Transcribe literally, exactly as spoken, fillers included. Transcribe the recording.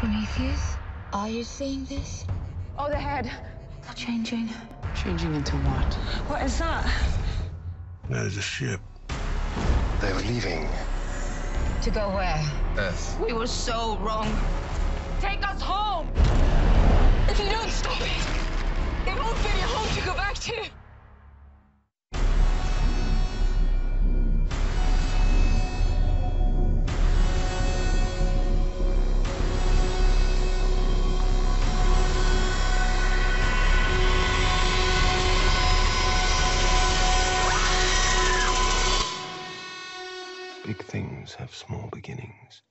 Prometheus, are you seeing this? Oh, the head. It's changing. Changing into what? What is that? That is a ship. They were leaving. To go where? Earth. We were so wrong. Take us home! If you don't stop it, there won't be a home to go back to! Big things have small beginnings.